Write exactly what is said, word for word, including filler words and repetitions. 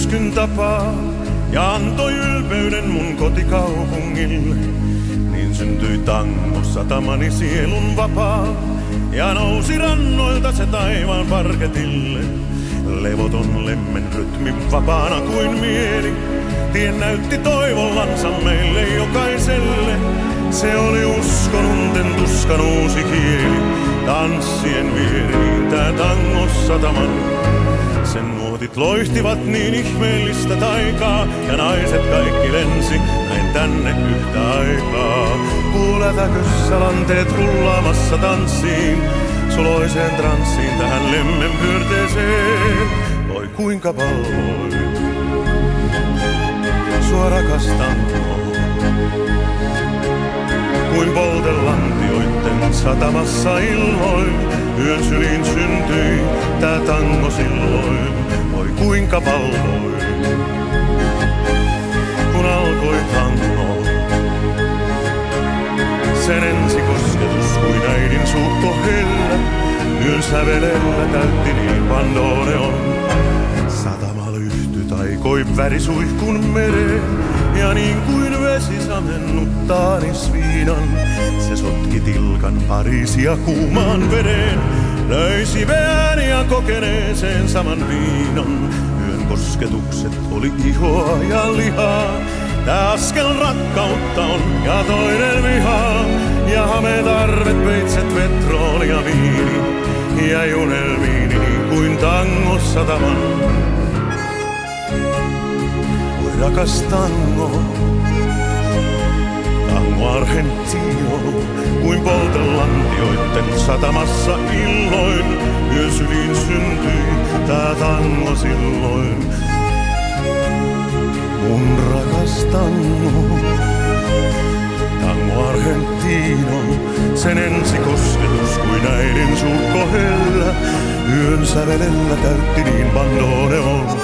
tuskin tapaa ja antoi ylpeyden mun kotikaupungille. Niin syntyi tango satamani sielun vapaa ja nousi rannoilta se taivaan parketille. Levoton lemmen rytmin vapaana kuin mieli, tie näytti toivollansa meille jokaiselle. Se oli uskonunten tuskan uusi kieli, tanssien vieri tää tango sataman. Sen nuotit loihtivat niin ihmeellistä taikaa, ja naiset kaikki lensi näin tänne yhtä aikaa. Kuuletäkössä lanteet rullaamassa tanssiin, suloiseen transsiin tähän lemmen pyörteeseen. Oi kuinka palloi sua rakastan, kuin poltelantioitten satamassa illoin. Yön syliin syntyi tää tango silloin. Oi kuinka valvoi, kun alkoi tango. Sen ensikosketus kuin äidin suut kohella, yön sävelellä täytti niin bandoneon. Satama lyhty taikoi värisuihkun mereen, ja niin kuin vesi samennuttaa nisviinan, se sotki tilkan Pariisia kuumaan vedeen. Löi siveään ja kokeneeseen saman viinan. Yön kosketukset oli ihoa ja lihaa. Tää askel rakkautta on ja toinen vihaa. Ja hameet arvet, peitset, petrol ja viini. Ja junelmiini niin kuin tango sataman. Rakas tango, tango argentino, kuin poltelantioitten satamassa illoin. Yön syliin syntyi tää tango silloin. Mun rakas tango, tango argentino, sen ensikosketus kuin äidin suut kohella. Yön sävelellä täytti niin bandoneon.